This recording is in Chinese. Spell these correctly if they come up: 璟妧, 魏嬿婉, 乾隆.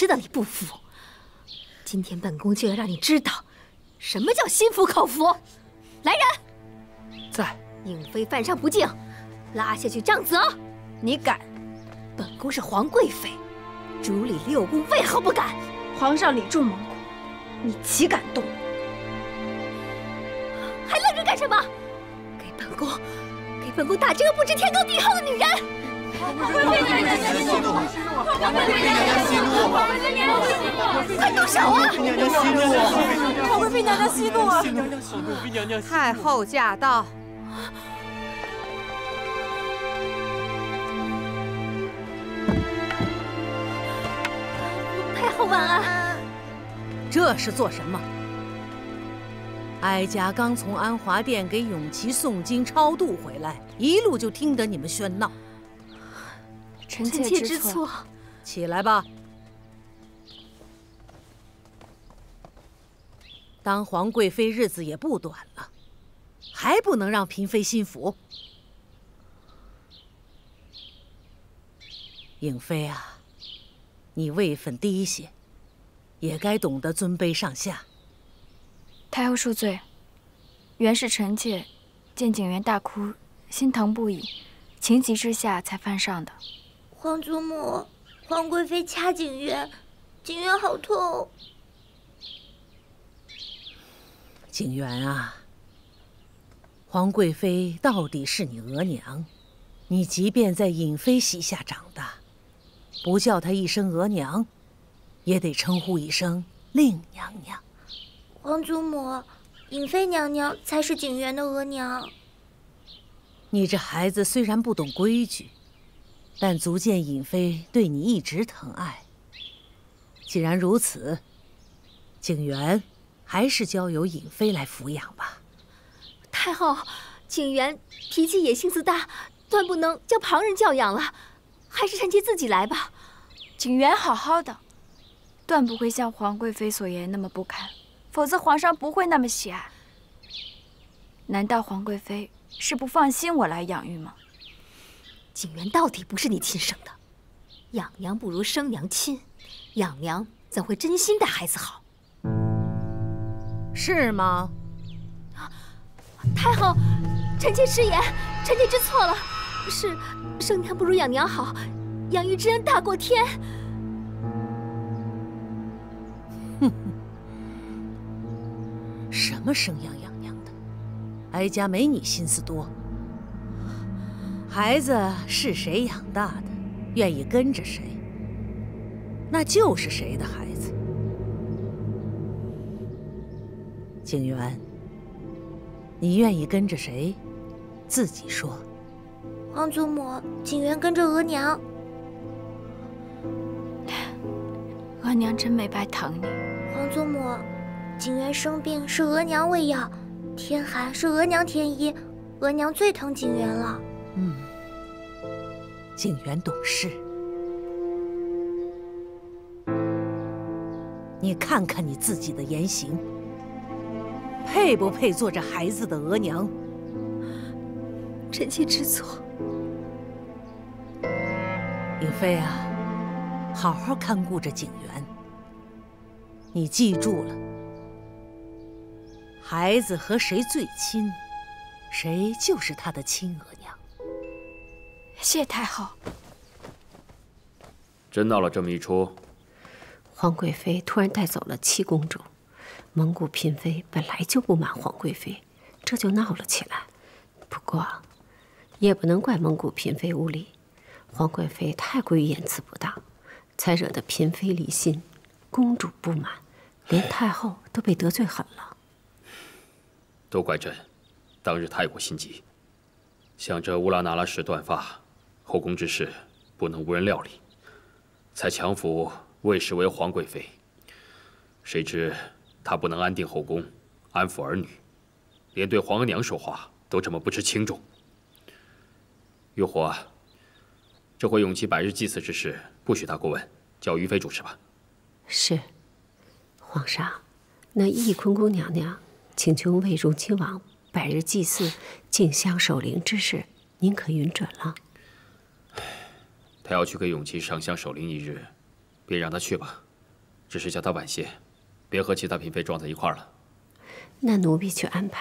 知道你不服，今天本宫就要让你知道什么叫心服口服。来人，在颖妃犯上不敬，拉下去杖责。你敢？本宫是皇贵妃，主理六宫，为何不敢？皇上礼重蒙古，你岂敢动？还愣着干什么？给本宫打这个不知天高地厚的女人！ 快动手啊！皇贵妃娘娘息怒啊！太后驾到！太后晚安。这是做什么？哀家刚从安华殿给永琪诵经超度回来，一路就听得你们喧闹。 臣妾知错，起来吧。当皇贵妃日子也不短了，还不能让嫔妃心服。颖妃啊，你位分低些，也该懂得尊卑上下。太后恕罪，原是臣妾见景元大哭，心疼不已，情急之下才犯上的。 皇祖母，皇贵妃掐景元，景元好痛。景元啊，皇贵妃到底是你额娘，你即便在颖妃膝下长大，不叫她一声额娘，也得称呼一声令娘娘。皇祖母，颖妃娘娘才是景元的额娘。你这孩子虽然不懂规矩。 但足见颖妃对你一直疼爱。既然如此，景元还是交由颖妃来抚养吧。太后，景元脾气也性子大，断不能将旁人教养了，还是臣妾自己来吧。景元好好的，断不会像皇贵妃所言那么不堪，否则皇上不会那么喜爱。难道皇贵妃是不放心我来养育吗？ 景元到底不是你亲生的，养娘不如生娘亲，养娘怎会真心待孩子好？是吗？太后，臣妾失言，臣妾知错了，是生娘不如养娘好，养育之恩大过天。哼哼，什么生养养娘的，哀家没你心思多。 孩子是谁养大的，愿意跟着谁，那就是谁的孩子。景元，你愿意跟着谁，自己说。皇祖母，景元跟着额娘。额娘真没白疼你。皇祖母，景元生病是额娘喂药，天寒是额娘添衣，额娘最疼景元了。 嗯，景元懂事。你看看你自己的言行，配不配做这孩子的额娘？臣妾知错。颖妃啊，好好看顾着景元。你记住了，孩子和谁最亲，谁就是他的亲额娘。 谢太后。真闹了这么一出。皇贵妃突然带走了七公主，蒙古嫔妃本来就不满皇贵妃，这就闹了起来。不过，也不能怪蒙古嫔妃无礼，皇贵妃太过于言辞不当，才惹得嫔妃离心，公主不满，连太后都被得罪狠了。都怪朕，当日太过心急，想着乌拉那拉氏断发。 后宫之事不能无人料理，才强扶魏氏为皇贵妃。谁知她不能安定后宫，安抚儿女，连对皇额娘说话都这么不知轻重。玉火、啊，这回永琪百日祭祀之事不许他过问，叫于妃主持吧。是，皇上，那翊坤宫娘娘请求为荣亲王百日祭祀进香守灵之事，您可允准了？ 他要去给永琪上香守灵一日，便让他去吧。只是叫他惋惜，别和其他嫔妃撞在一块儿了。那奴婢去安排。